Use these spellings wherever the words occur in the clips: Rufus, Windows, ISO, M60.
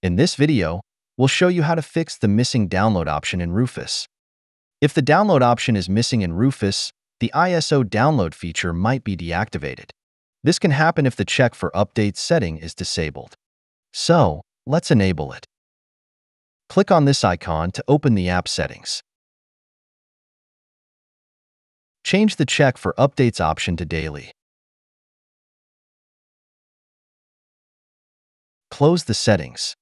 In this video, we'll show you how to fix the missing download option in Rufus. If the download option is missing in Rufus, the ISO download feature might be deactivated. This can happen if the check for update setting is disabled. So, let's enable it. Click on this icon to open the app settings. Change the check for updates option to daily. Close the settings.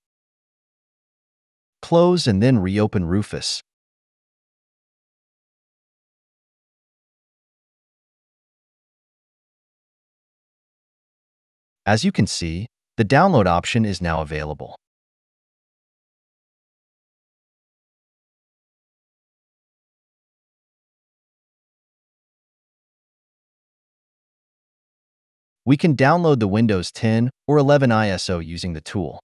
Close and then reopen Rufus. As you can see, the download option is now available. We can download the Windows 10 or 11 ISO using the tool.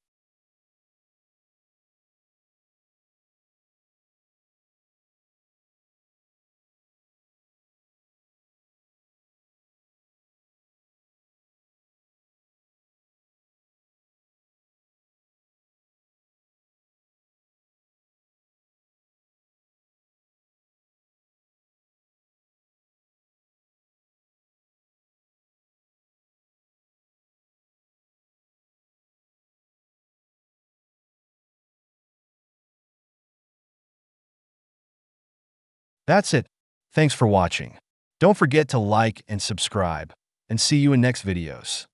That's it. Thanks for watching. Don't forget to like and subscribe, and see you in next videos.